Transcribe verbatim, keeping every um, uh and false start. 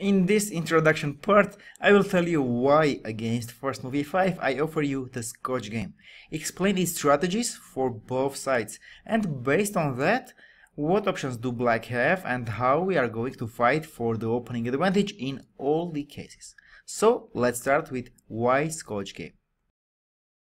In this introduction part, I will tell you why against first move e five I offer you the Scotch game, explain its strategies for both sides, and based on that, what options do black have and how we are going to fight for the opening advantage in all the cases. So let's start with why Scotch game.